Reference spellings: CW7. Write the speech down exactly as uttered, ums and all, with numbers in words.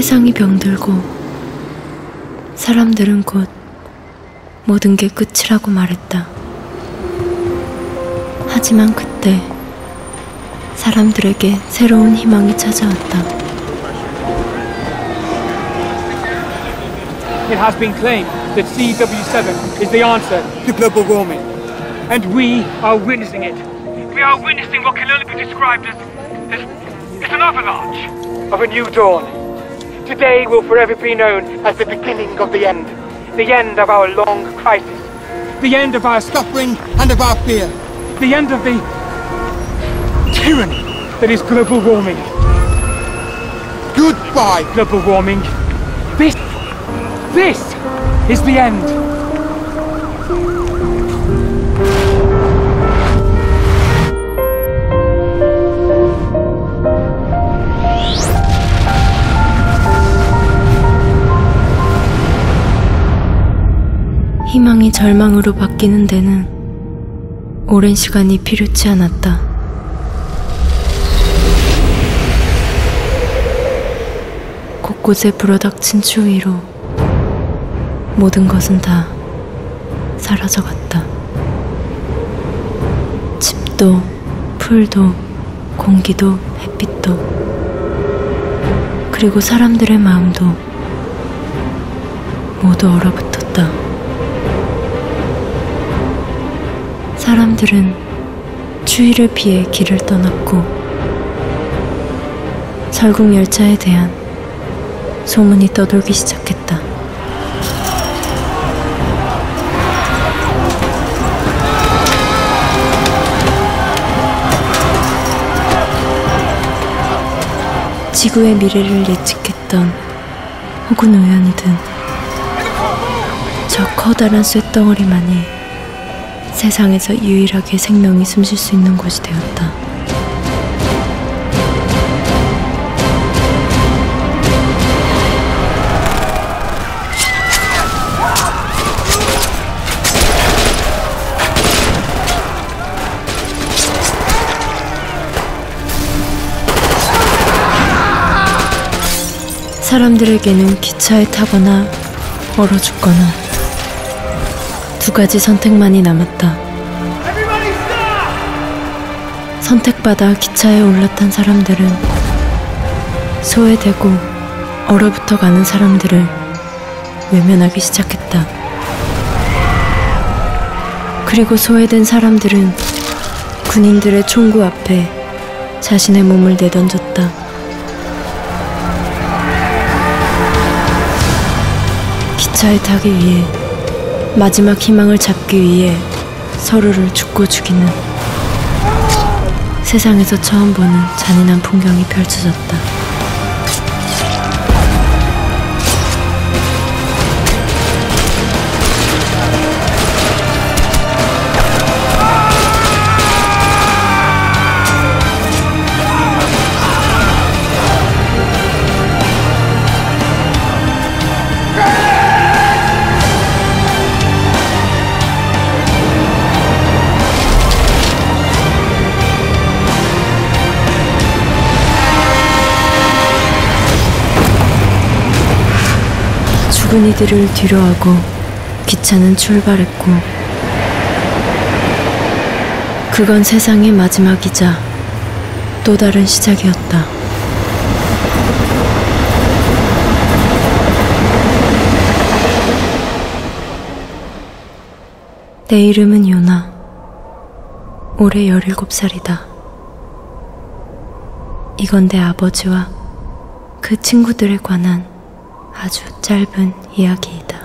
세상이 병들고 사람들은 곧 모든 게 끝이라고 말했다. 하지만 그때 사람들에게 새로운 희망이 찾아왔다. It has been claimed that C W seven is the answer to global warming. And we are witnessing it. We are witnessing what can only be described as, as, as an avalanche of a new dawn. Today will forever be known as the beginning of the end. The end of our long crisis. The end of our suffering and of our fear. The end of the tyranny that is global warming. Goodbye, global warming. This, this is the end. 희망이 절망으로 바뀌는 데는 오랜 시간이 필요치 않았다. 곳곳에 불어닥친 추위로 모든 것은 다 사라져갔다. 집도, 풀도, 공기도, 햇빛도, 그리고 사람들의 마음도 모두 얼어붙었다. 사람들은 추위를 피해 길을 떠났고 설국 열차에 대한 소문이 떠돌기 시작했다. 지구의 미래를 예측했던 혹은 우연히 든 저 커다란 쇳덩어리만이 세상에서 유일하게 생명이 숨쉴 수 있는 곳이 되었다. 사람들에게는 기차에 타거나 얼어 죽거나 두 가지 선택만이 남았다. 선택받아 기차에 올라탄 사람들은 소외되고 얼어붙어가는 사람들을 외면하기 시작했다. 그리고 소외된 사람들은 군인들의 총구 앞에 자신의 몸을 내던졌다. 기차에 타기 위해 마지막 희망을 잡기 위해 서로를 죽고 죽이는 세상에서 처음 보는 잔인한 풍경이 펼쳐졌다. 죽은 이들을 뒤로하고 기차는 출발했고, 그건 세상의 마지막이자 또 다른 시작이었다. 내 이름은 요나. 올해 열일곱 살이다. 이건 내 아버지와 그 친구들에 관한 아주 짧은 이야기이다.